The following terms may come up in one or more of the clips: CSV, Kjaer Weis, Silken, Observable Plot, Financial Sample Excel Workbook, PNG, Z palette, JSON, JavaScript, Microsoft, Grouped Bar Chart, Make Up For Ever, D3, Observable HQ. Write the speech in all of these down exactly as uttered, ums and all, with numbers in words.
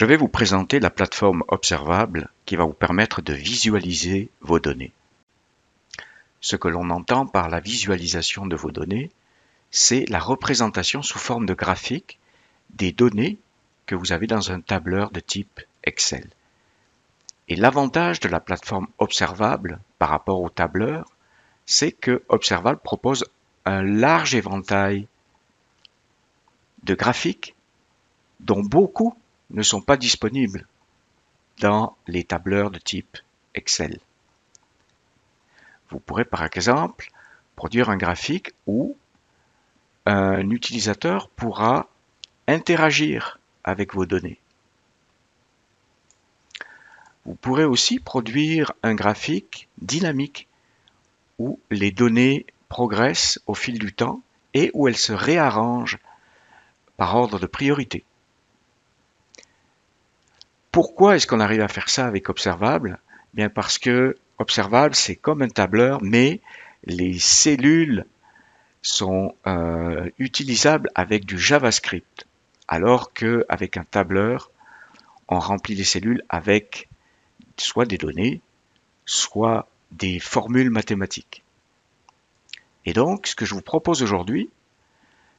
Je vais vous présenter la plateforme Observable qui va vous permettre de visualiser vos données. Ce que l'on entend par la visualisation de vos données, c'est la représentation sous forme de graphique des données que vous avez dans un tableur de type Excel. Et l'avantage de la plateforme Observable par rapport au tableur, c'est que Observable propose un large éventail de graphiques dont beaucoup ne sont pas disponibles dans les tableurs de type Excel. Vous pourrez par exemple produire un graphique où un utilisateur pourra interagir avec vos données. Vous pourrez aussi produire un graphique dynamique où les données progressent au fil du temps et où elles se réarrangent par ordre de priorité. Pourquoi est-ce qu'on arrive à faire ça avec Observable? Bien parce que Observable, c'est comme un tableur, mais les cellules sont euh, utilisables avec du JavaScript, alors qu'avec un tableur, on remplit les cellules avec soit des données, soit des formules mathématiques. Et donc, ce que je vous propose aujourd'hui,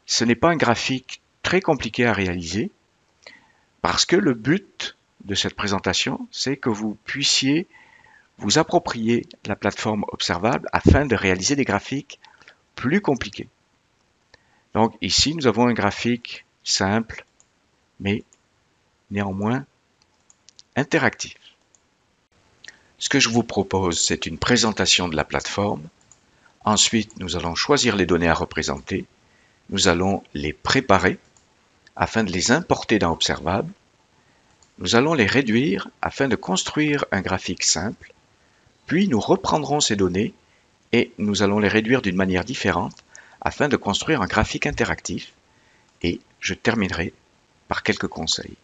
ce n'est pas un graphique très compliqué à réaliser, parce que le but de cette présentation, c'est que vous puissiez vous approprier la plateforme Observable afin de réaliser des graphiques plus compliqués. Donc ici, nous avons un graphique simple, mais néanmoins interactif. Ce que je vous propose, c'est une présentation de la plateforme. Ensuite, nous allons choisir les données à représenter. Nous allons les préparer afin de les importer dans Observable. Nous allons les réduire afin de construire un graphique simple, puis nous reprendrons ces données et nous allons les réduire d'une manière différente afin de construire un graphique interactif. Et je terminerai par quelques conseils.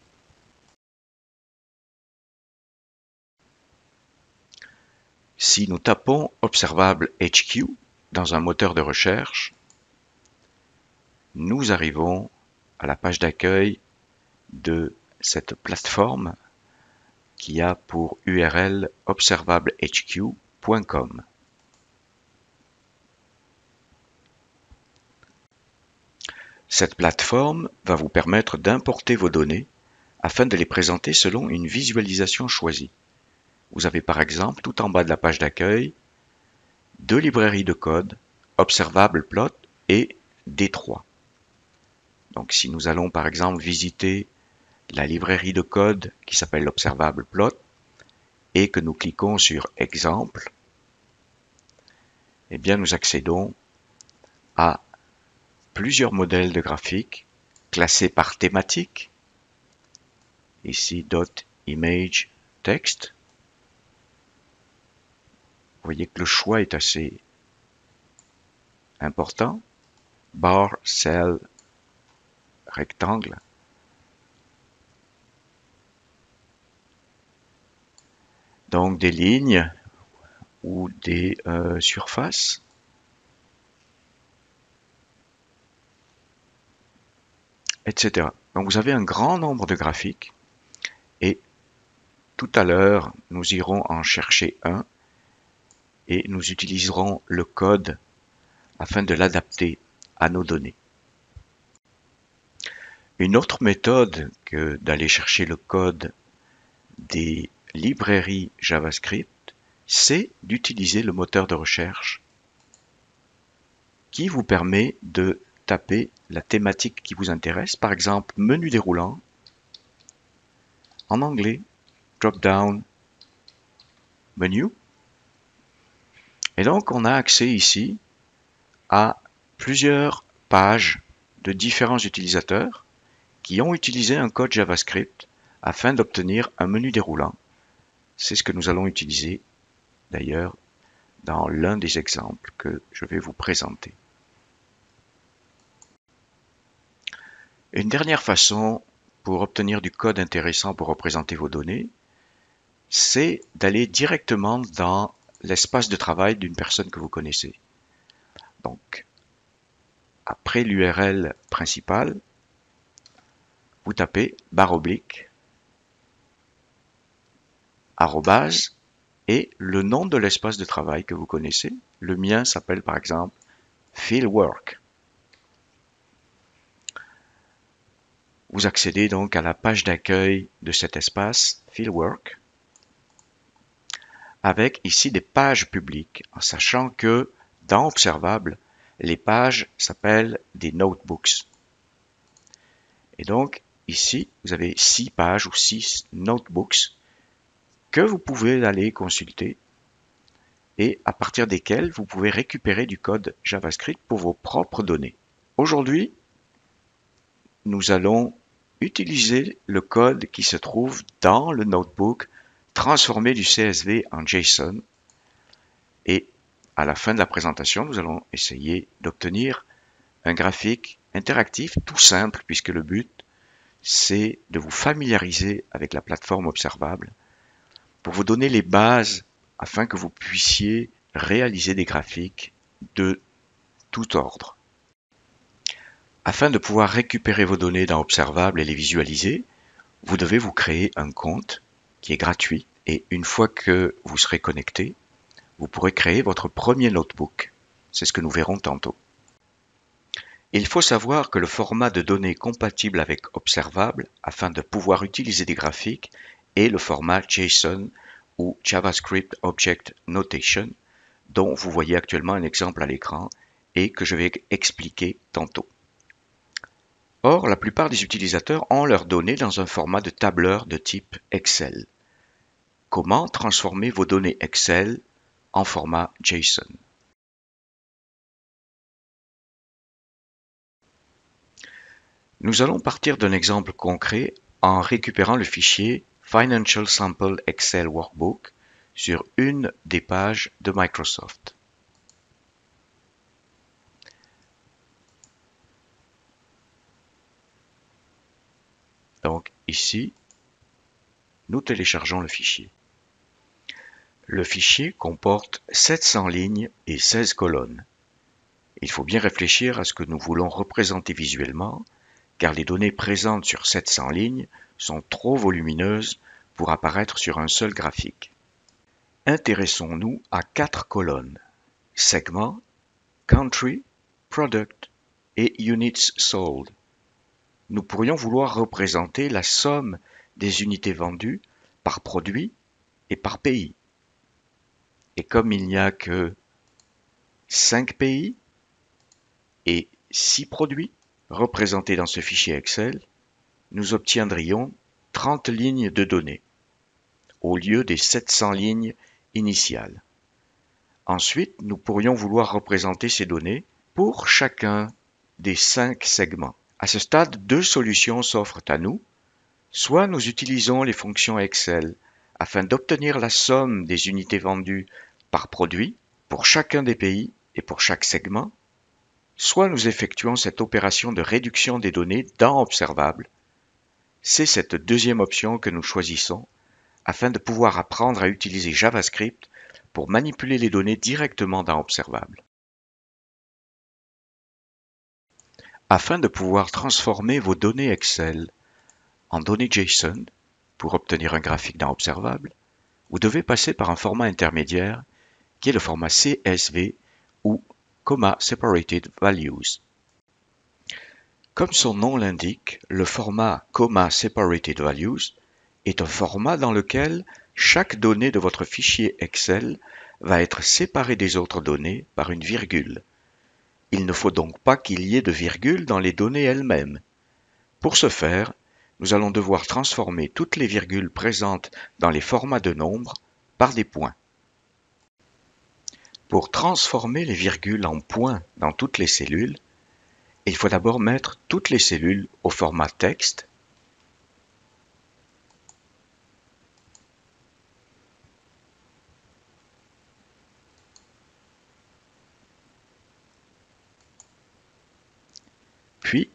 Si nous tapons Observable H Q dans un moteur de recherche, nous arrivons à la page d'accueil de cette plateforme qui a pour U R L observable H Q point com. Cette plateforme va vous permettre d'importer vos données afin de les présenter selon une visualisation choisie. Vous avez par exemple tout en bas de la page d'accueil deux librairies de code, Observable Plot et D trois. Donc si nous allons par exemple visiter la librairie de code qui s'appelle Observable Plot et que nous cliquons sur Exemple, eh bien nous accédons à plusieurs modèles de graphiques classés par thématique. Ici, .image, texte. Vous voyez que le choix est assez important. Bar, cell, rectangle. Donc des lignes ou des euh, surfaces. Etc. Donc vous avez un grand nombre de graphiques et tout à l'heure nous irons en chercher un et nous utiliserons le code afin de l'adapter à nos données. Une autre méthode que d'aller chercher le code des librairies JavaScript, c'est d'utiliser le moteur de recherche qui vous permet de tapez la thématique qui vous intéresse, par exemple menu déroulant, en anglais, drop-down menu. Et donc on a accès ici à plusieurs pages de différents utilisateurs qui ont utilisé un code JavaScript afin d'obtenir un menu déroulant. C'est ce que nous allons utiliser d'ailleurs dans l'un des exemples que je vais vous présenter. Une dernière façon pour obtenir du code intéressant pour représenter vos données, c'est d'aller directement dans l'espace de travail d'une personne que vous connaissez. Donc, après l'U R L principale, vous tapez barre oblique arrobase et le nom de l'espace de travail que vous connaissez. Le mien s'appelle par exemple Fieldwork. Vous accédez donc à la page d'accueil de cet espace Fieldwork avec ici des pages publiques, en sachant que dans Observable, les pages s'appellent des notebooks. Et donc ici, vous avez six pages ou six notebooks que vous pouvez aller consulter et à partir desquels vous pouvez récupérer du code JavaScript pour vos propres données. Aujourd'hui, nous allons utiliser le code qui se trouve dans le notebook, transformer du C S V en JSON. Et à la fin de la présentation, nous allons essayer d'obtenir un graphique interactif tout simple, puisque le but, c'est de vous familiariser avec la plateforme Observable pour vous donner les bases afin que vous puissiez réaliser des graphiques de tout ordre. Afin de pouvoir récupérer vos données dans Observable et les visualiser, vous devez vous créer un compte qui est gratuit. Et une fois que vous serez connecté, vous pourrez créer votre premier notebook. C'est ce que nous verrons tantôt. Il faut savoir que le format de données compatible avec Observable, afin de pouvoir utiliser des graphiques, et le format JSON ou JavaScript Object Notation, dont vous voyez actuellement un exemple à l'écran et que je vais expliquer tantôt. Or, la plupart des utilisateurs ont leurs données dans un format de tableur de type Excel. Comment transformer vos données Excel en format JSON? Nous allons partir d'un exemple concret en récupérant le fichier Financial Sample Excel Workbook sur une des pages de Microsoft. Donc ici, nous téléchargeons le fichier. Le fichier comporte sept cents lignes et seize colonnes. Il faut bien réfléchir à ce que nous voulons représenter visuellement, car les données présentes sur sept cents lignes sont trop volumineuses pour apparaître sur un seul graphique. Intéressons-nous à quatre colonnes: segment, country, product et units sold. Nous pourrions vouloir représenter la somme des unités vendues par produit et par pays. Et comme il n'y a que cinq pays et six produits représentés dans ce fichier Excel, nous obtiendrions trente lignes de données au lieu des sept cents lignes initiales. Ensuite, nous pourrions vouloir représenter ces données pour chacun des cinq segments. À ce stade, deux solutions s'offrent à nous. Soit nous utilisons les fonctions Excel afin d'obtenir la somme des unités vendues par produit pour chacun des pays et pour chaque segment, soit nous effectuons cette opération de réduction des données dans Observable. C'est cette deuxième option que nous choisissons afin de pouvoir apprendre à utiliser JavaScript pour manipuler les données directement dans Observable. Afin de pouvoir transformer vos données Excel en données JSON pour obtenir un graphique dans Observable, vous devez passer par un format intermédiaire qui est le format C S V ou Comma Separated Values. Comme son nom l'indique, le format Comma Separated Values est un format dans lequel chaque donnée de votre fichier Excel va être séparée des autres données par une virgule. Il ne faut donc pas qu'il y ait de virgule dans les données elles-mêmes. Pour ce faire, nous allons devoir transformer toutes les virgules présentes dans les formats de nombres par des points. Pour transformer les virgules en points dans toutes les cellules, il faut d'abord mettre toutes les cellules au format texte puis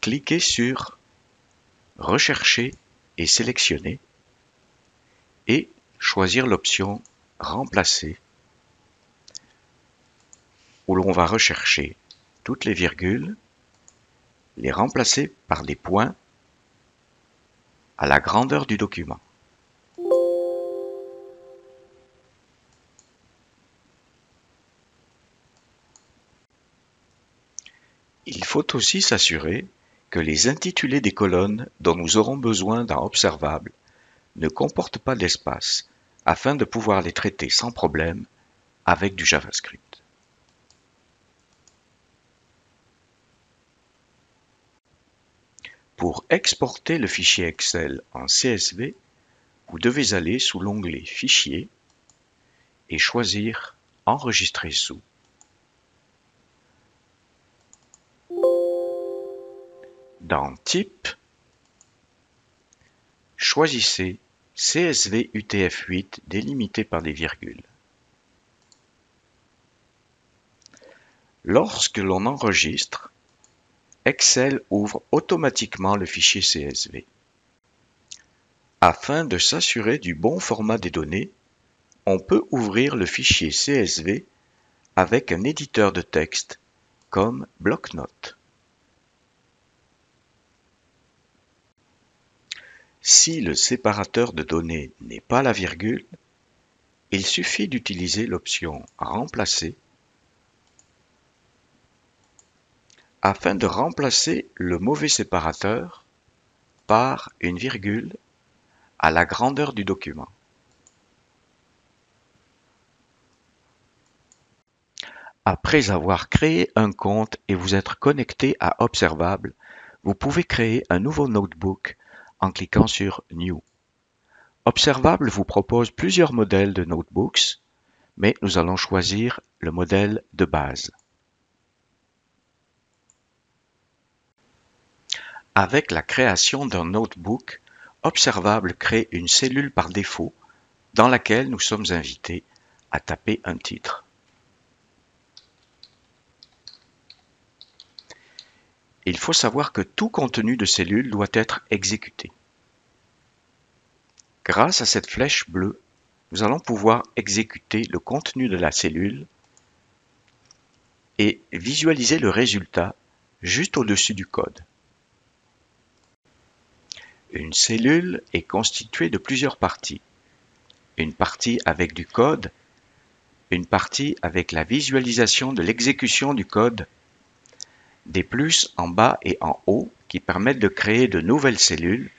cliquez sur Rechercher et sélectionner et choisir l'option Remplacer où l'on va rechercher toutes les virgules, les remplacer par des points à la grandeur du document. faut aussi s'assurer que les intitulés des colonnes dont nous aurons besoin dans Observable ne comportent pas d'espace afin de pouvoir les traiter sans problème avec du JavaScript. Pour exporter le fichier Excel en C S V, vous devez aller sous l'onglet Fichier et choisir Enregistrer sous. Dans Type, choisissez C S V U T F huit délimité par des virgules. Lorsque l'on enregistre, Excel ouvre automatiquement le fichier C S V. Afin de s'assurer du bon format des données, on peut ouvrir le fichier C S V avec un éditeur de texte comme bloc-notes. Si le séparateur de données n'est pas la virgule, il suffit d'utiliser l'option « Remplacer » afin de remplacer le mauvais séparateur par une virgule à la grandeur du document. Après avoir créé un compte et vous être connecté à Observable, vous pouvez créer un nouveau notebook en cliquant sur New. Observable vous propose plusieurs modèles de notebooks, mais nous allons choisir le modèle de base. Avec la création d'un notebook, Observable crée une cellule par défaut dans laquelle nous sommes invités à taper un titre. Il faut savoir que tout contenu de cellule doit être exécuté. Grâce à cette flèche bleue, nous allons pouvoir exécuter le contenu de la cellule et visualiser le résultat juste au-dessus du code. Une cellule est constituée de plusieurs parties. Une partie avec du code, une partie avec la visualisation de l'exécution du code, des plus en bas et en haut qui permettent de créer de nouvelles cellules,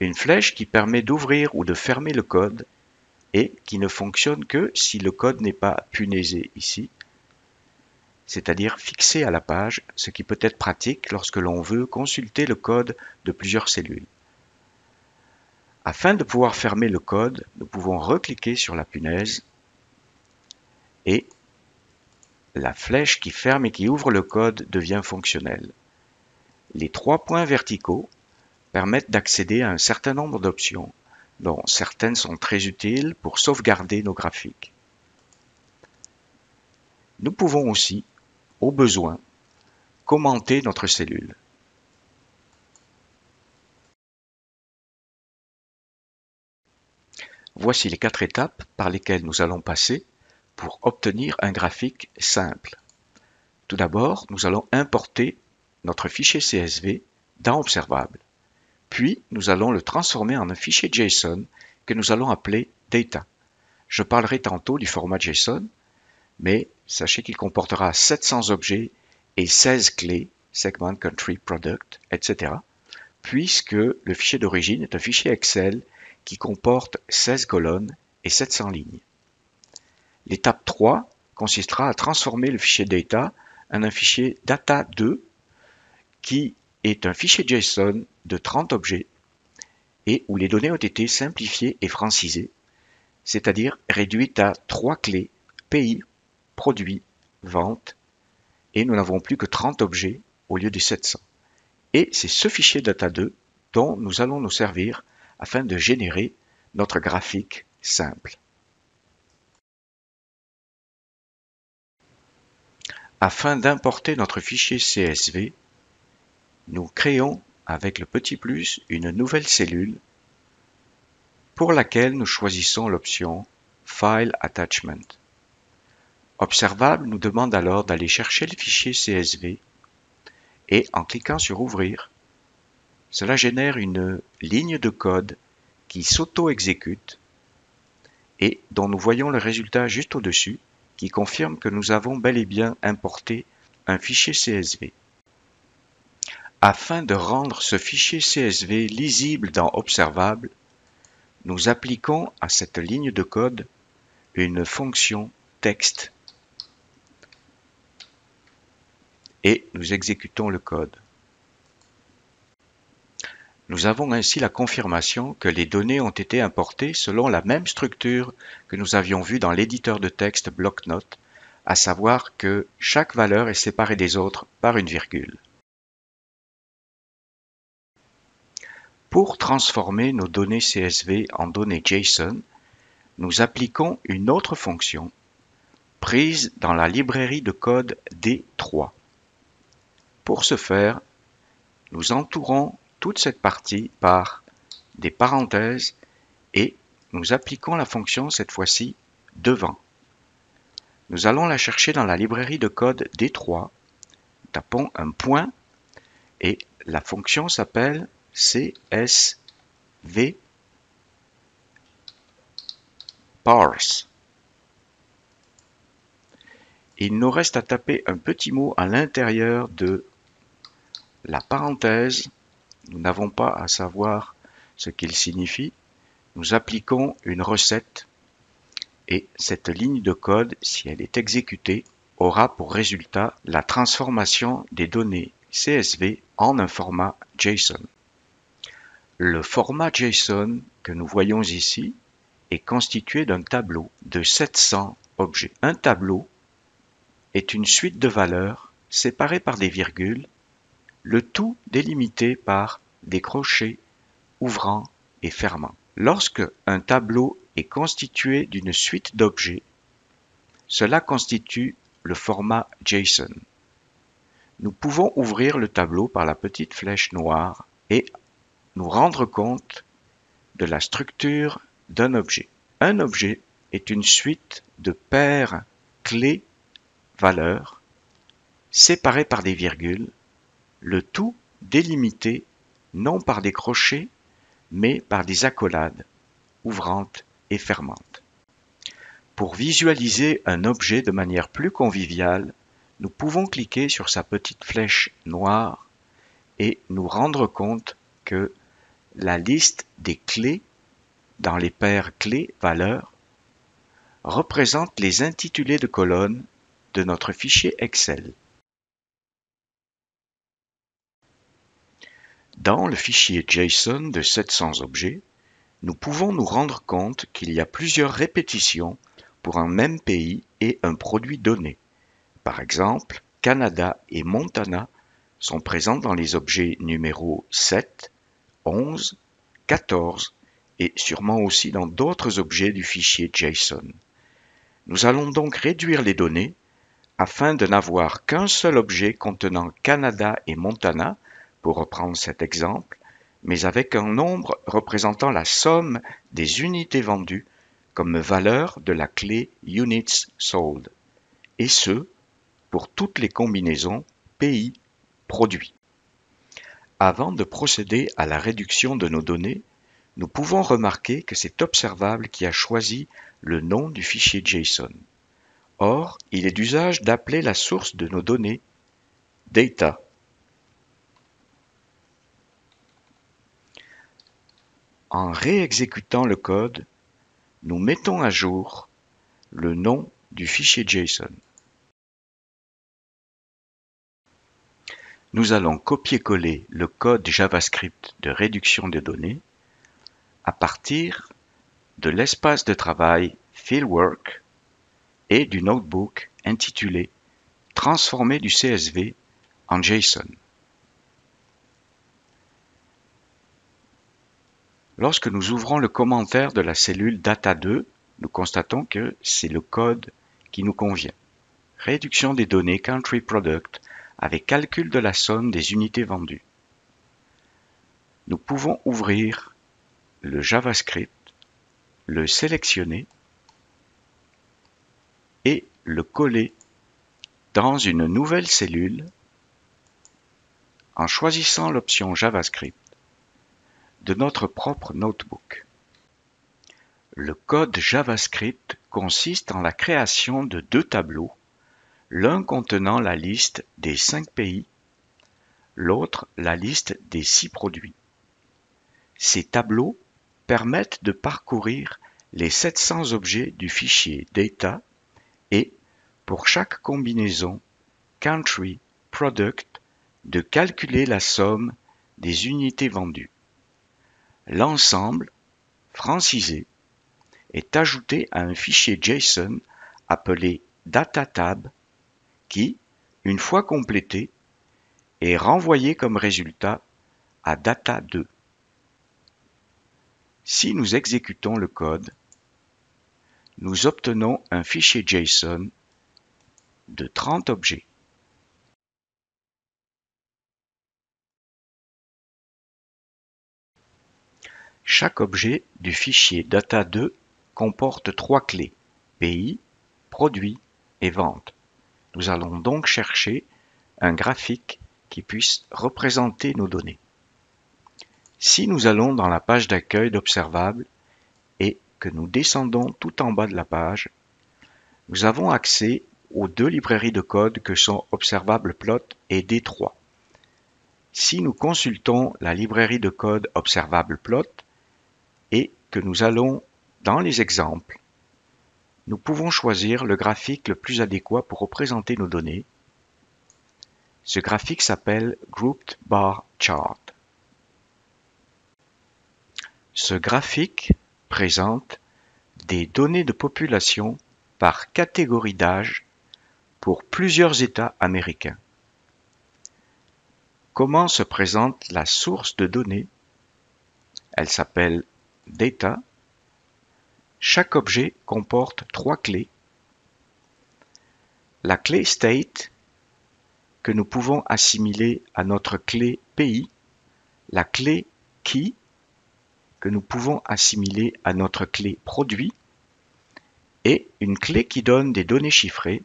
une flèche qui permet d'ouvrir ou de fermer le code et qui ne fonctionne que si le code n'est pas punaisé ici, c'est-à-dire fixé à la page, ce qui peut être pratique lorsque l'on veut consulter le code de plusieurs cellules. Afin de pouvoir fermer le code, nous pouvons recliquer sur la punaise et la flèche qui ferme et qui ouvre le code devient fonctionnelle. Les trois points verticaux permettent d'accéder à un certain nombre d'options, dont certaines sont très utiles pour sauvegarder nos graphiques. Nous pouvons aussi, au besoin, commenter notre cellule. Voici les quatre étapes par lesquelles nous allons passer pour obtenir un graphique simple. Tout d'abord, nous allons importer notre fichier C S V dans Observable. Puis, nous allons le transformer en un fichier JSON que nous allons appeler Data. Je parlerai tantôt du format JSON, mais sachez qu'il comportera sept cents objets et seize clés, Segment, Country, Product, et cetera, puisque le fichier d'origine est un fichier Excel qui comporte seize colonnes et sept cents lignes. L'étape trois consistera à transformer le fichier Data en un fichier Data deux qui est un fichier JSON de trente objets et où les données ont été simplifiées et francisées, c'est-à-dire réduites à trois clés, pays, produits, ventes, et nous n'avons plus que trente objets au lieu des sept cents. Et c'est ce fichier Data deux dont nous allons nous servir afin de générer notre graphique simple. Afin d'importer notre fichier C S V, nous créons avec le petit plus une nouvelle cellule pour laquelle nous choisissons l'option File Attachment. Observable nous demande alors d'aller chercher le fichier C S V et en cliquant sur Ouvrir, cela génère une ligne de code qui s'auto-exécute et dont nous voyons le résultat juste au-dessus, qui confirme que nous avons bel et bien importé un fichier C S V. Afin de rendre ce fichier C S V lisible dans Observable, nous appliquons à cette ligne de code une fonction texte et nous exécutons le code. Nous avons ainsi la confirmation que les données ont été importées selon la même structure que nous avions vue dans l'éditeur de texte bloc-notes, à savoir que chaque valeur est séparée des autres par une virgule. Pour transformer nos données C S V en données JSON, nous appliquons une autre fonction prise dans la librairie de code D trois. Pour ce faire, nous entourons toute cette partie par des parenthèses et nous appliquons la fonction cette fois-ci devant. Nous allons la chercher dans la librairie de code D trois, tapons un point et la fonction s'appelle C S V parse. Il nous reste à taper un petit mot à l'intérieur de la parenthèse. Nous n'avons pas à savoir ce qu'il signifie. Nous appliquons une recette et cette ligne de code, si elle est exécutée, aura pour résultat la transformation des données C S V en un format JSON. Le format JSON que nous voyons ici est constitué d'un tableau de sept cents objets. Un tableau est une suite de valeurs séparées par des virgules, le tout délimité par des crochets ouvrants et fermants. Lorsque un tableau est constitué d'une suite d'objets, cela constitue le format JSON. Nous pouvons ouvrir le tableau par la petite flèche noire et nous rendre compte de la structure d'un objet. Un objet est une suite de paires clés-valeurs séparées par des virgules, le tout délimité non par des crochets, mais par des accolades ouvrantes et fermantes. Pour visualiser un objet de manière plus conviviale, nous pouvons cliquer sur sa petite flèche noire et nous rendre compte que la liste des clés dans les paires clés-valeurs représente les intitulés de colonnes de notre fichier Excel. Dans le fichier JSON de sept cents objets, nous pouvons nous rendre compte qu'il y a plusieurs répétitions pour un même pays et un produit donné. Par exemple, Canada et Montana sont présents dans les objets numéros sept, onze, quatorze et sûrement aussi dans d'autres objets du fichier JSON. Nous allons donc réduire les données afin de n'avoir qu'un seul objet contenant Canada et Montana, pour reprendre cet exemple, mais avec un nombre représentant la somme des unités vendues comme valeur de la clé Units Sold, et ce, pour toutes les combinaisons pays-produits. Avant de procéder à la réduction de nos données, nous pouvons remarquer que c'est Observable qui a choisi le nom du fichier JSON. Or, il est d'usage d'appeler la source de nos données « Data ». En réexécutant le code, nous mettons à jour le nom du fichier JSON. Nous allons copier-coller le code JavaScript de réduction de données à partir de l'espace de travail Fieldwork et du notebook intitulé « Transformer du C S V en JSON ». Lorsque nous ouvrons le commentaire de la cellule Data deux, nous constatons que c'est le code qui nous convient. Réduction des données Country Product avec calcul de la somme des unités vendues. Nous pouvons ouvrir le JavaScript, le sélectionner et le coller dans une nouvelle cellule en choisissant l'option JavaScript de notre propre notebook. Le code JavaScript consiste en la création de deux tableaux, l'un contenant la liste des cinq pays, l'autre la liste des six produits. Ces tableaux permettent de parcourir les sept cents objets du fichier Data et, pour chaque combinaison Country, Product, de calculer la somme des unités vendues. L'ensemble, francisé, est ajouté à un fichier JSON appelé DataTab qui, une fois complété, est renvoyé comme résultat à Data deux. Si nous exécutons le code, nous obtenons un fichier JSON de trente objets. Chaque objet du fichier Data deux comporte trois clés, pays, produit et vente. Nous allons donc chercher un graphique qui puisse représenter nos données. Si nous allons dans la page d'accueil d'Observable et que nous descendons tout en bas de la page, nous avons accès aux deux librairies de code que sont Observable Plot et D trois. Si nous consultons la librairie de code Observable Plot et que nous allons dans les exemples, nous pouvons choisir le graphique le plus adéquat pour représenter nos données. Ce graphique s'appelle Grouped Bar Chart. Ce graphique présente des données de population par catégorie d'âge pour plusieurs États américains. Comment se présente la source de données? Elle s'appelle Data. Chaque objet comporte trois clés. La clé State, que nous pouvons assimiler à notre clé Pays, la clé Key, que nous pouvons assimiler à notre clé Produit, et une clé qui donne des données chiffrées,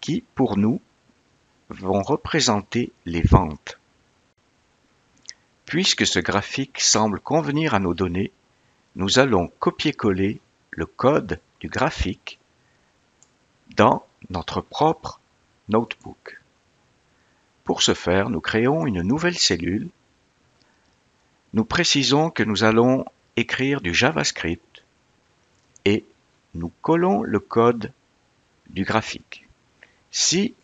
qui, pour nous, vont représenter les ventes. Puisque ce graphique semble convenir à nos données, nous allons copier-coller le code du graphique dans notre propre notebook. Pour ce faire, nous créons une nouvelle cellule. Nous précisons que nous allons écrire du JavaScript et nous collons le code du graphique. Si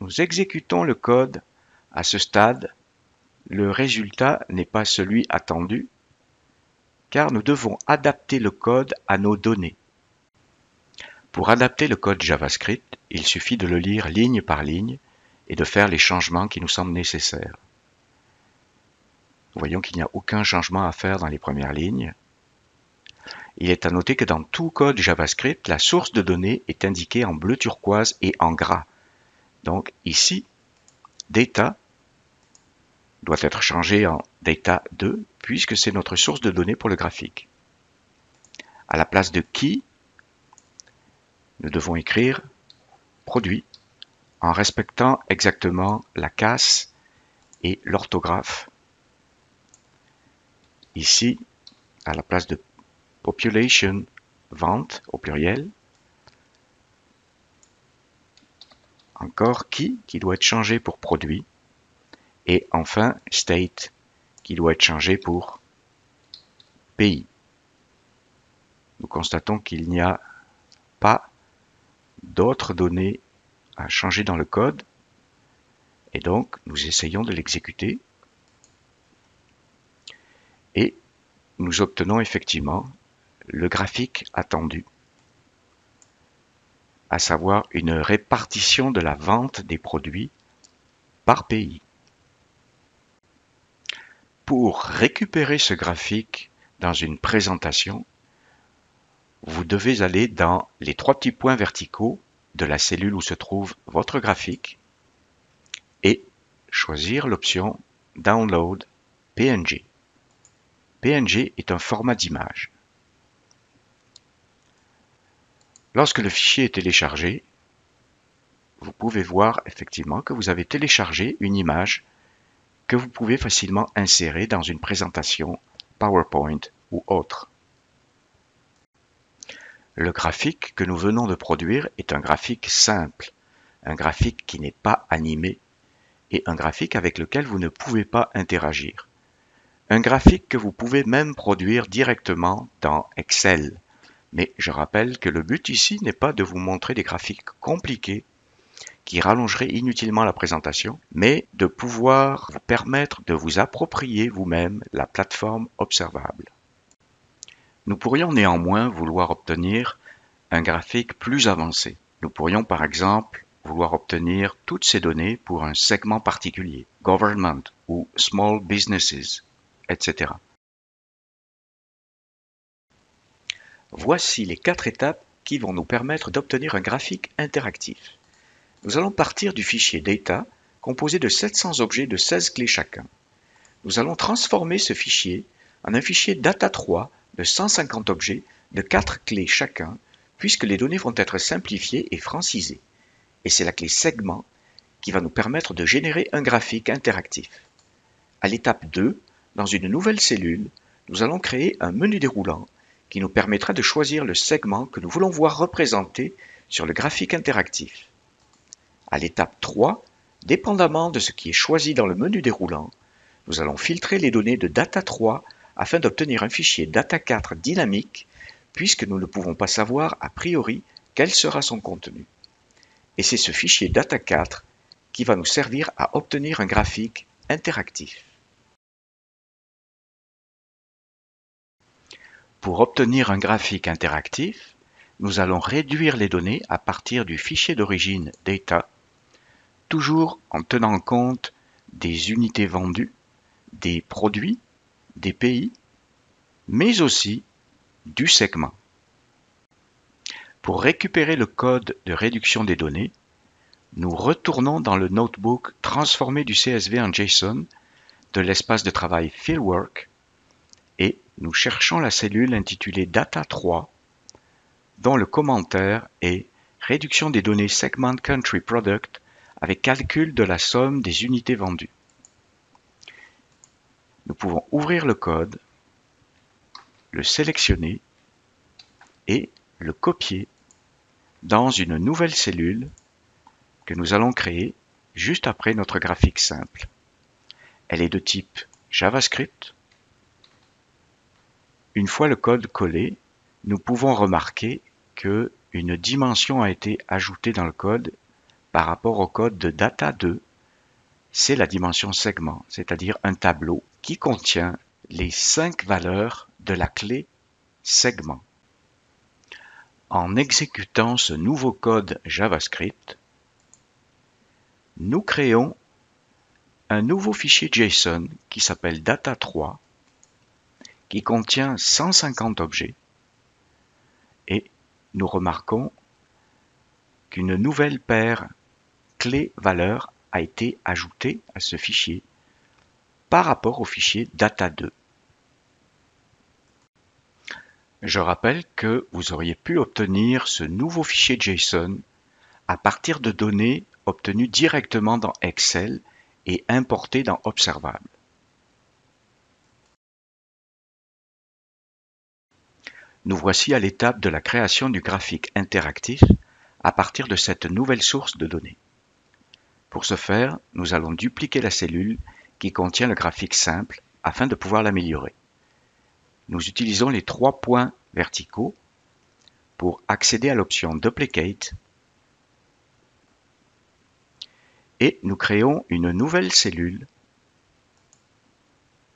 nous exécutons le code à ce stade, le résultat n'est pas celui attendu car nous devons adapter le code à nos données. Pour adapter le code JavaScript, il suffit de le lire ligne par ligne et de faire les changements qui nous semblent nécessaires. Voyons qu'il n'y a aucun changement à faire dans les premières lignes. Il est à noter que dans tout code JavaScript, la source de données est indiquée en bleu turquoise et en gras. Donc ici, Data doit être changé en Data deux, puisque c'est notre source de données pour le graphique. À la place de Key, nous devons écrire Produit, en respectant exactement la casse et l'orthographe. Ici, à la place de Population, Vente au pluriel, encore Key qui doit être changé pour Produit, et enfin State qui doit être changé pour Pays. Nous constatons qu'il n'y a pas d'autres données à changer dans le code et donc nous essayons de l'exécuter et nous obtenons effectivement le graphique attendu, à savoir une répartition de la vente des produits par pays. Pour récupérer ce graphique dans une présentation, vous devez aller dans les trois petits points verticaux de la cellule où se trouve votre graphique et choisir l'option Download P N G. P N G est un format d'image. Lorsque le fichier est téléchargé, vous pouvez voir effectivement que vous avez téléchargé une image que vous pouvez facilement insérer dans une présentation PowerPoint ou autre. Le graphique que nous venons de produire est un graphique simple, un graphique qui n'est pas animé et un graphique avec lequel vous ne pouvez pas interagir. Un graphique que vous pouvez même produire directement dans Excel. Mais je rappelle que le but ici n'est pas de vous montrer des graphiques compliqués qui rallongeraient inutilement la présentation, mais de pouvoir vous permettre de vous approprier vous-même la plateforme observable. Nous pourrions néanmoins vouloir obtenir un graphique plus avancé. Nous pourrions par exemple vouloir obtenir toutes ces données pour un segment particulier, government ou small businesses, et cetera. Voici les quatre étapes qui vont nous permettre d'obtenir un graphique interactif. Nous allons partir du fichier Data, composé de sept cents objets de seize clés chacun. Nous allons transformer ce fichier en un fichier Data trois de cent cinquante objets de quatre clés chacun, puisque les données vont être simplifiées et francisées. Et c'est la clé Segment qui va nous permettre de générer un graphique interactif. À l'étape deux, dans une nouvelle cellule, nous allons créer un menu déroulant qui nous permettra de choisir le segment que nous voulons voir représenté sur le graphique interactif. À l'étape trois, dépendamment de ce qui est choisi dans le menu déroulant, nous allons filtrer les données de Data trois afin d'obtenir un fichier Data quatre dynamique, puisque nous ne pouvons pas savoir a priori quel sera son contenu. Et c'est ce fichier Data quatre qui va nous servir à obtenir un graphique interactif. Pour obtenir un graphique interactif, nous allons réduire les données à partir du fichier d'origine Data, toujours en tenant compte des unités vendues, des produits, des pays, mais aussi du segment. Pour récupérer le code de réduction des données, nous retournons dans le notebook transformé du C S V en JSON de l'espace de travail Fieldwork et nous cherchons la cellule intitulée Data trois, dont le commentaire est « Réduction des données Segment Country Product avec calcul de la somme des unités vendues ». Nous pouvons ouvrir le code, le sélectionner et le copier dans une nouvelle cellule que nous allons créer juste après notre graphique simple. Elle est de type JavaScript. Une fois le code collé, nous pouvons remarquer que une dimension a été ajoutée dans le code par rapport au code de Data deux. C'est la dimension segment, c'est-à-dire un tableau qui contient les cinq valeurs de la clé segment. En exécutant ce nouveau code JavaScript, nous créons un nouveau fichier JSON qui s'appelle Data trois, qui contient cent cinquante objets et nous remarquons qu'une nouvelle paire clé-valeur a été ajoutée à ce fichier par rapport au fichier Data deux. Je rappelle que vous auriez pu obtenir ce nouveau fichier JSON à partir de données obtenues directement dans Excel et importées dans Observable. Nous voici à l'étape de la création du graphique interactif à partir de cette nouvelle source de données. Pour ce faire, nous allons dupliquer la cellule qui contient le graphique simple afin de pouvoir l'améliorer. Nous utilisons les trois points verticaux pour accéder à l'option Duplicate et nous créons une nouvelle cellule,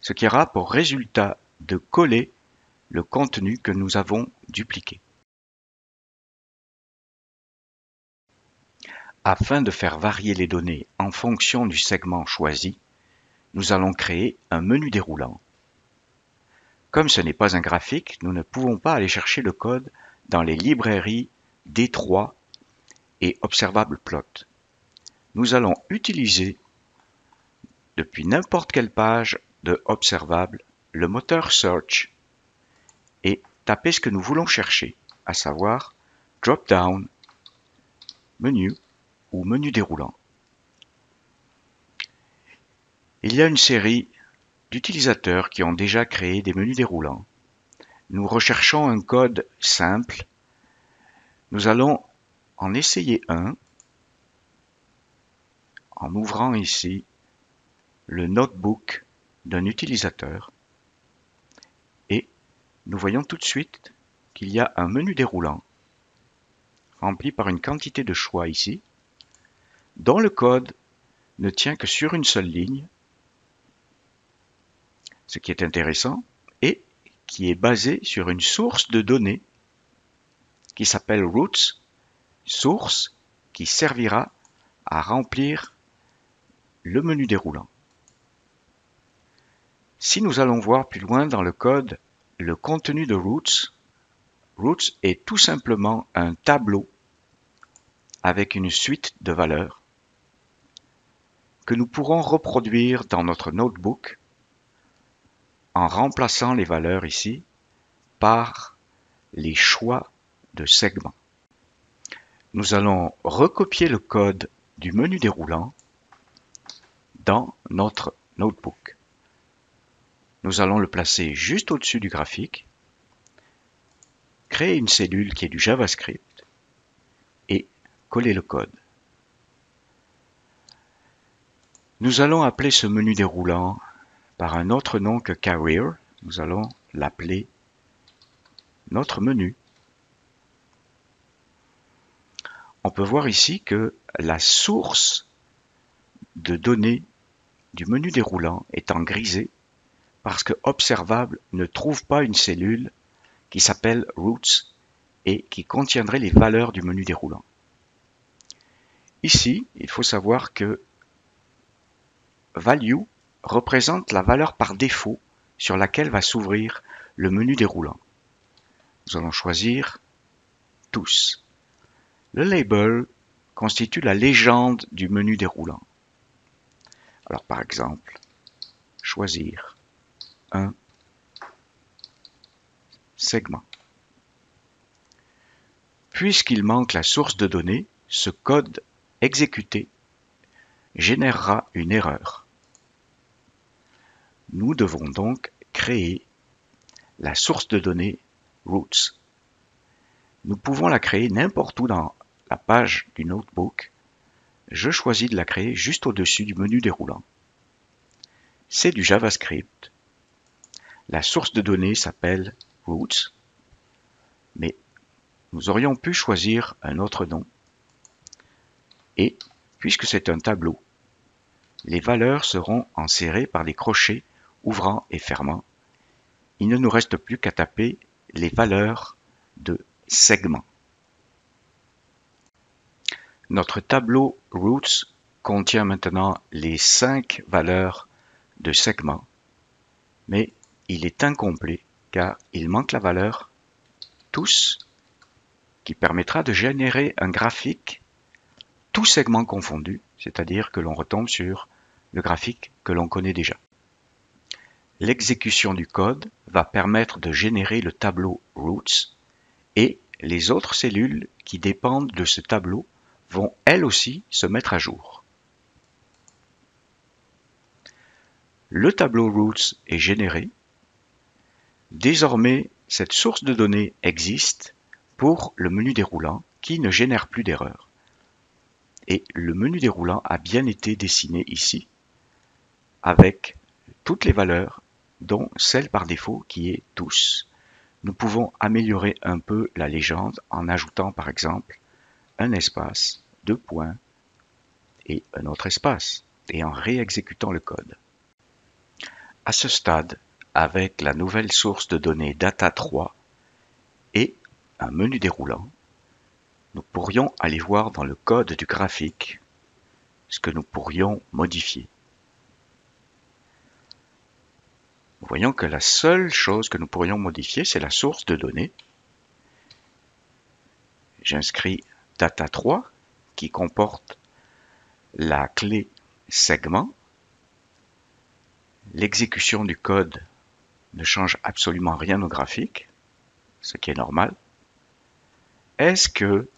ce qui aura pour résultat de coller le contenu que nous avons dupliqué. Afin de faire varier les données en fonction du segment choisi, nous allons créer un menu déroulant. Comme ce n'est pas un graphique, nous ne pouvons pas aller chercher le code dans les librairies D trois et Observable Plot. Nous allons utiliser, depuis n'importe quelle page de Observable, le moteur Search et taper ce que nous voulons chercher, à savoir drop-down, menu ou menu déroulant. Il y a une série d'utilisateurs qui ont déjà créé des menus déroulants. Nous recherchons un code simple. Nous allons en essayer un en ouvrant ici le notebook d'un utilisateur et nous voyons tout de suite qu'il y a un menu déroulant rempli par une quantité de choix ici, dont le code ne tient que sur une seule ligne, ce qui est intéressant, et qui est basé sur une source de données qui s'appelle Roots, source qui servira à remplir le menu déroulant. Si nous allons voir plus loin dans le code le contenu de Roots, Roots est tout simplement un tableau avec une suite de valeurs que nous pourrons reproduire dans notre notebook en remplaçant les valeurs ici par les choix de segments. Nous allons recopier le code du menu déroulant dans notre notebook. Nous allons le placer juste au-dessus du graphique, créer une cellule qui est du JavaScript et coller le code. Nous allons appeler ce menu déroulant par un autre nom que Career. Nous allons l'appeler notre menu. On peut voir ici que la source de données du menu déroulant est en grisé parce que Observable ne trouve pas une cellule qui s'appelle Roots et qui contiendrait les valeurs du menu déroulant. Ici, il faut savoir que Value représente la valeur par défaut sur laquelle va s'ouvrir le menu déroulant. Nous allons choisir tous. Le label constitue la légende du menu déroulant. Alors par exemple, choisir un segment. Puisqu'il manque la source de données, ce code exécuté générera une erreur. Nous devons donc créer la source de données Roots. Nous pouvons la créer n'importe où dans la page du notebook. Je choisis de la créer juste au-dessus du menu déroulant. C'est du JavaScript. La source de données s'appelle Roots, mais nous aurions pu choisir un autre nom. Et puisque c'est un tableau, les valeurs seront enserrées par des crochets ouvrant et fermant. Il ne nous reste plus qu'à taper les valeurs de segments. Notre tableau Roots contient maintenant les cinq valeurs de segments, mais il est incomplet car il manque la valeur tous qui permettra de générer un graphique tout segment confondu, c'est-à-dire que l'on retombe sur le graphique que l'on connaît déjà. L'exécution du code va permettre de générer le tableau Roots et les autres cellules qui dépendent de ce tableau vont elles aussi se mettre à jour. Le tableau Roots est généré. Désormais, cette source de données existe pour le menu déroulant qui ne génère plus d'erreur. Et le menu déroulant a bien été dessiné ici, avec toutes les valeurs, dont celle par défaut qui est tous. Nous pouvons améliorer un peu la légende en ajoutant par exemple un espace, deux points et un autre espace, et en réexécutant le code. À ce stade, avec la nouvelle source de données Data trois et un menu déroulant, nous pourrions aller voir dans le code du graphique ce que nous pourrions modifier. Nous voyons que la seule chose que nous pourrions modifier, c'est la source de données. J'inscris Data trois qui comporte la clé segment. L'exécution du code ne change absolument rien au graphique, ce qui est normal. Est-ce que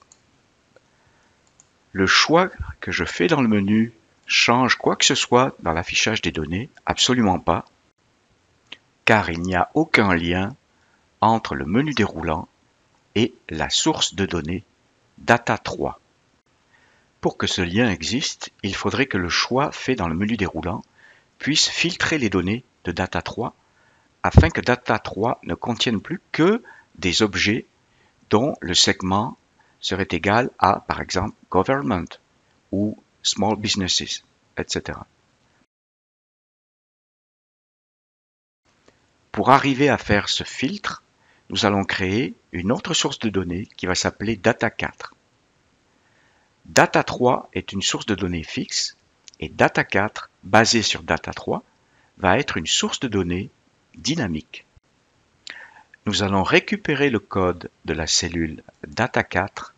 le choix que je fais dans le menu change quoi que ce soit dans l'affichage des données? Absolument pas, car il n'y a aucun lien entre le menu déroulant et la source de données Data trois. Pour que ce lien existe, il faudrait que le choix fait dans le menu déroulant puisse filtrer les données de Data trois afin que Data trois ne contienne plus que des objets dont le segment serait égal à, par exemple, Government ou Small Businesses, et cetera. Pour arriver à faire ce filtre, nous allons créer une autre source de données qui va s'appeler Data quatre. Data trois est une source de données fixe et Data quatre, basée sur Data trois, va être une source de données dynamique. Nous allons récupérer le code de la cellule Data quatre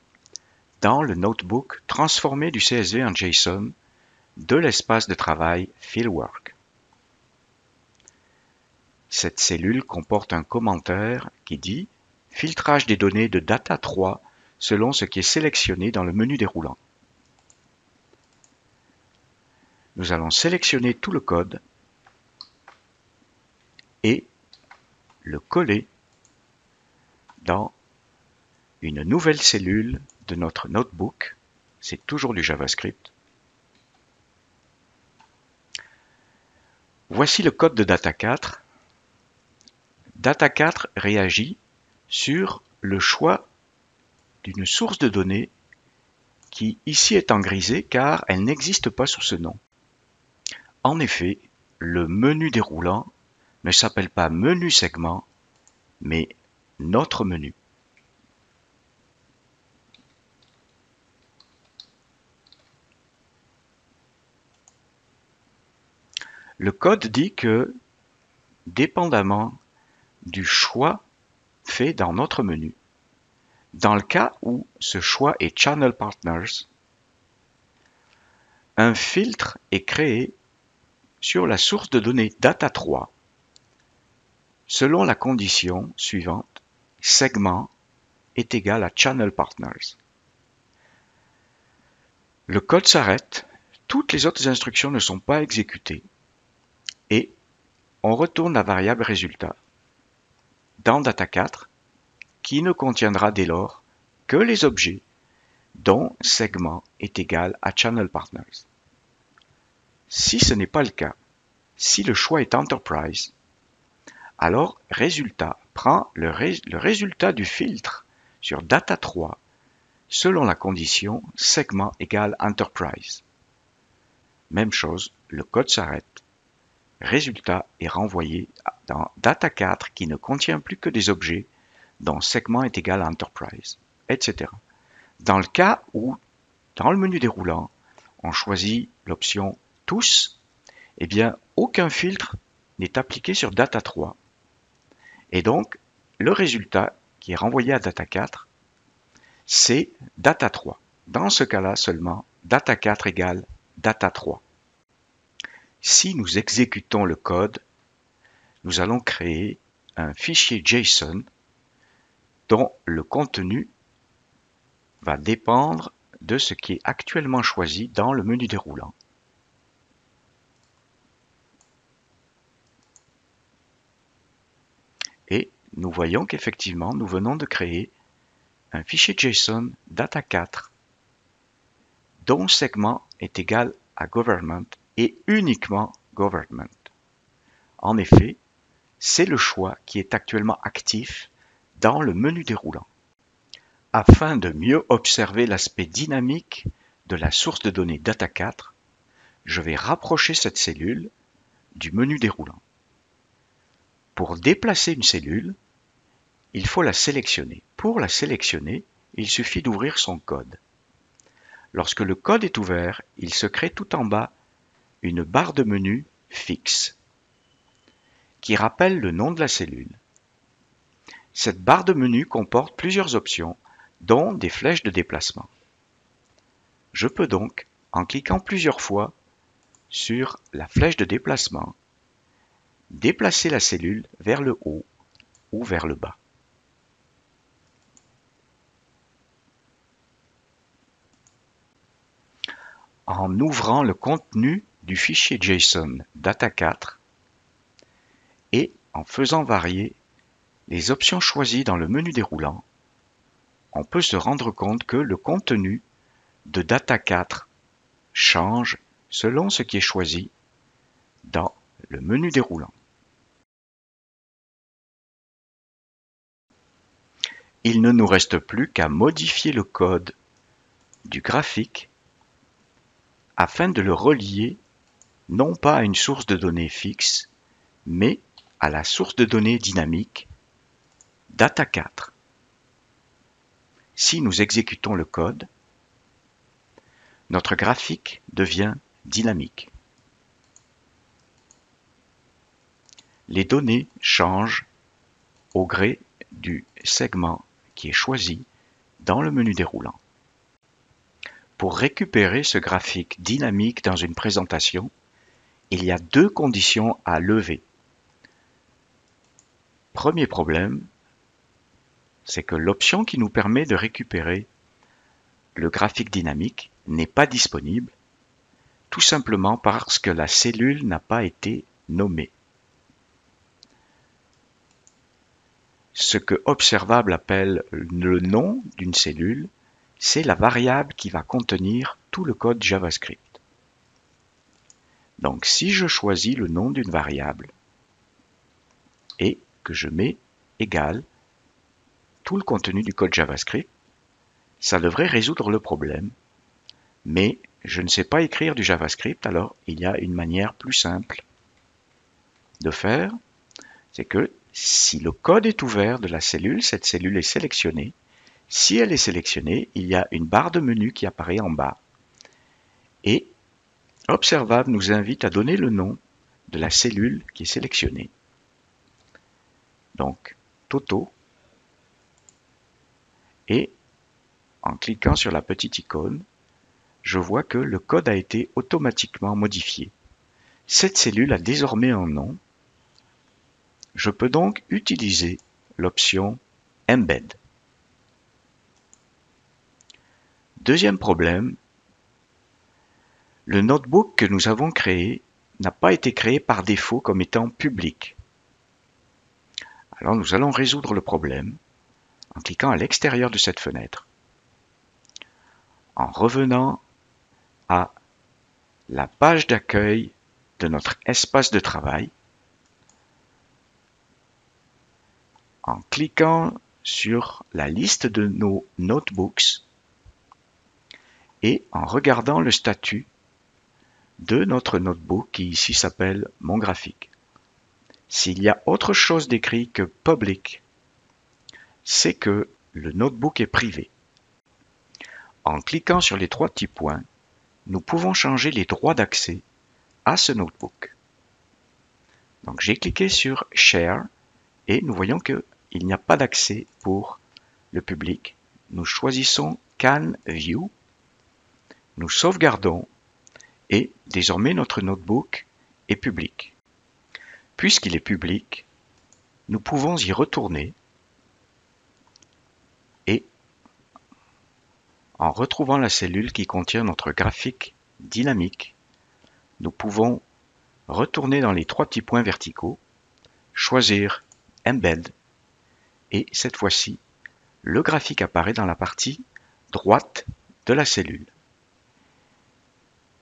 dans le notebook transformé du C S V en JSON de l'espace de travail Fieldwork. Cette cellule comporte un commentaire qui dit « Filtrage des données de Data trois selon ce qui est sélectionné dans le menu déroulant ». Nous allons sélectionner tout le code et le coller dans une nouvelle cellule de notre notebook. C'est toujours du JavaScript. Voici le code de Data quatre. Data quatre réagit sur le choix d'une source de données qui ici est en grisé car elle n'existe pas sous ce nom. En effet, le menu déroulant ne s'appelle pas menu segment, mais notre menu. Le code dit que, dépendamment du choix fait dans notre menu, dans le cas où ce choix est Channel Partners, un filtre est créé sur la source de données Data trois selon la condition suivante, segment est égal à Channel Partners. Le code s'arrête, toutes les autres instructions ne sont pas exécutées et on retourne la variable résultat dans Data quatre qui ne contiendra dès lors que les objets dont segment est égal à Channel Partners. Si ce n'est pas le cas, si le choix est Enterprise, alors, résultat prend le, ré, le résultat du filtre sur Data trois selon la condition segment égale Enterprise. Même chose, le code s'arrête. Résultat est renvoyé dans Data quatre qui ne contient plus que des objets dont segment est égal à Enterprise, et cetera. Dans le cas où, dans le menu déroulant, on choisit l'option Tous, eh bien, aucun filtre n'est appliqué sur Data trois. Et donc, le résultat qui est renvoyé à Data quatre, c'est Data trois. Dans ce cas-là seulement, Data quatre égale Data trois. Si nous exécutons le code, nous allons créer un fichier JSON dont le contenu va dépendre de ce qui est actuellement choisi dans le menu déroulant. Et nous voyons qu'effectivement, nous venons de créer un fichier JSON Data quatre dont segment est égal à Government et uniquement Government. En effet, c'est le choix qui est actuellement actif dans le menu déroulant. Afin de mieux observer l'aspect dynamique de la source de données Data quatre, je vais rapprocher cette cellule du menu déroulant. Pour déplacer une cellule, il faut la sélectionner. Pour la sélectionner, il suffit d'ouvrir son code. Lorsque le code est ouvert, il se crée tout en bas une barre de menu fixe qui rappelle le nom de la cellule. Cette barre de menu comporte plusieurs options, dont des flèches de déplacement. Je peux donc, en cliquant plusieurs fois sur la flèche de déplacement, déplacer la cellule vers le haut ou vers le bas. En ouvrant le contenu du fichier JSON Data quatre et en faisant varier les options choisies dans le menu déroulant, on peut se rendre compte que le contenu de data quatre change selon ce qui est choisi dans le menu déroulant. Il ne nous reste plus qu'à modifier le code du graphique afin de le relier non pas à une source de données fixe, mais à la source de données dynamique data quatre. Si nous exécutons le code, notre graphique devient dynamique. Les données changent au gré du segment qui est choisi dans le menu déroulant. Pour récupérer ce graphique dynamique dans une présentation, il y a deux conditions à lever. Premier problème, c'est que l'option qui nous permet de récupérer le graphique dynamique n'est pas disponible, tout simplement parce que la cellule n'a pas été nommée. Ce que Observable appelle le nom d'une cellule, c'est la variable qui va contenir tout le code JavaScript. Donc si je choisis le nom d'une variable et que je mets égal tout le contenu du code JavaScript, ça devrait résoudre le problème. Mais je ne sais pas écrire du JavaScript, alors il y a une manière plus simple de faire, c'est que si le code est ouvert de la cellule, cette cellule est sélectionnée. Si elle est sélectionnée, il y a une barre de menu qui apparaît en bas. Et Observable nous invite à donner le nom de la cellule qui est sélectionnée. Donc, Toto. Et en cliquant sur la petite icône, je vois que le code a été automatiquement modifié. Cette cellule a désormais un nom. Je peux donc utiliser l'option Embed. Deuxième problème, le notebook que nous avons créé n'a pas été créé par défaut comme étant public. Alors nous allons résoudre le problème en cliquant à l'extérieur de cette fenêtre. En revenant à la page d'accueil de notre espace de travail, en cliquant sur la liste de nos notebooks et en regardant le statut de notre notebook qui ici s'appelle « Mon graphique ». S'il y a autre chose d'écrit que « Public », c'est que le notebook est privé. En cliquant sur les trois petits points, nous pouvons changer les droits d'accès à ce notebook. Donc j'ai cliqué sur « Share » et nous voyons que il n'y a pas d'accès pour le public. Nous choisissons Can View, nous sauvegardons et désormais notre notebook est public. Puisqu'il est public, nous pouvons y retourner et en retrouvant la cellule qui contient notre graphique dynamique, nous pouvons retourner dans les trois petits points verticaux, choisir Embed. Et cette fois-ci, le graphique apparaît dans la partie droite de la cellule.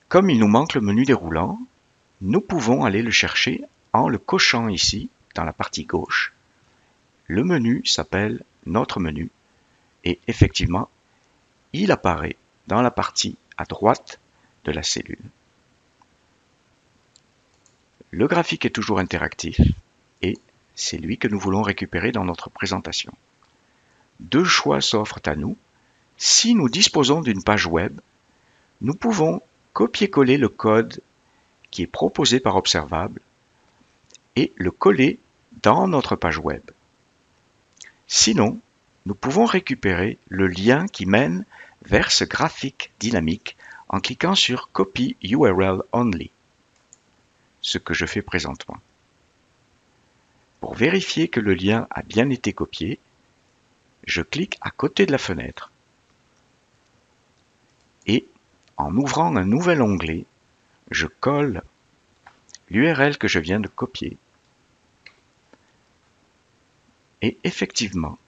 Comme il nous manque le menu déroulant, nous pouvons aller le chercher en le cochant ici, dans la partie gauche. Le menu s'appelle Notre menu et effectivement, il apparaît dans la partie à droite de la cellule. Le graphique est toujours interactif et c'est lui que nous voulons récupérer dans notre présentation. Deux choix s'offrent à nous. Si nous disposons d'une page web, nous pouvons copier-coller le code qui est proposé par Observable et le coller dans notre page web. Sinon, nous pouvons récupérer le lien qui mène vers ce graphique dynamique en cliquant sur « Copy U R L Only », ce que je fais présentement. Pour vérifier que le lien a bien été copié, je clique à côté de la fenêtre. Et en ouvrant un nouvel onglet, je colle l'U R L que je viens de copier. Et effectivement,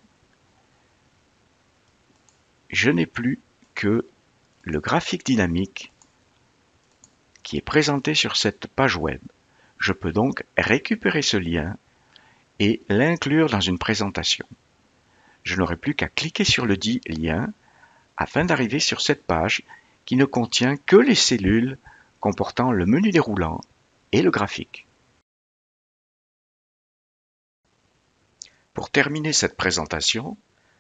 je n'ai plus que le graphique dynamique qui est présenté sur cette page web. Je peux donc récupérer ce lien et l'inclure dans une présentation. Je n'aurai plus qu'à cliquer sur le dit lien afin d'arriver sur cette page qui ne contient que les cellules comportant le menu déroulant et le graphique. Pour terminer cette présentation,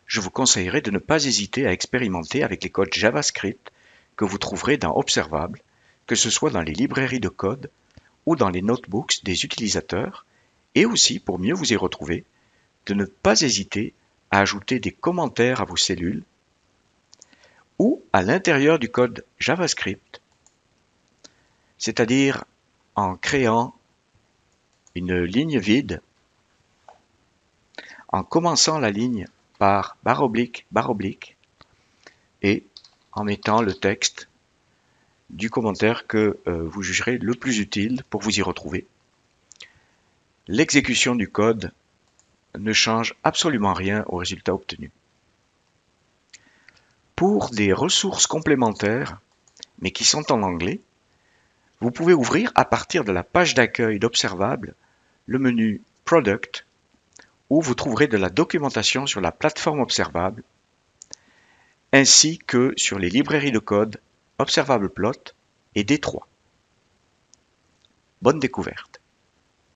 je vous conseillerais de ne pas hésiter à expérimenter avec les codes JavaScript que vous trouverez dans Observable, que ce soit dans les librairies de code ou dans les notebooks des utilisateurs, et aussi, pour mieux vous y retrouver, de ne pas hésiter à ajouter des commentaires à vos cellules ou à l'intérieur du code JavaScript, c'est-à-dire en créant une ligne vide, en commençant la ligne par barre oblique, barre oblique, et en mettant le texte du commentaire que euh, vous jugerez le plus utile pour vous y retrouver. L'exécution du code ne change absolument rien au résultat obtenu. Pour des ressources complémentaires, mais qui sont en anglais, vous pouvez ouvrir à partir de la page d'accueil d'Observable le menu Product, où vous trouverez de la documentation sur la plateforme Observable, ainsi que sur les librairies de code Observable Plot et D trois. Bonne découverte!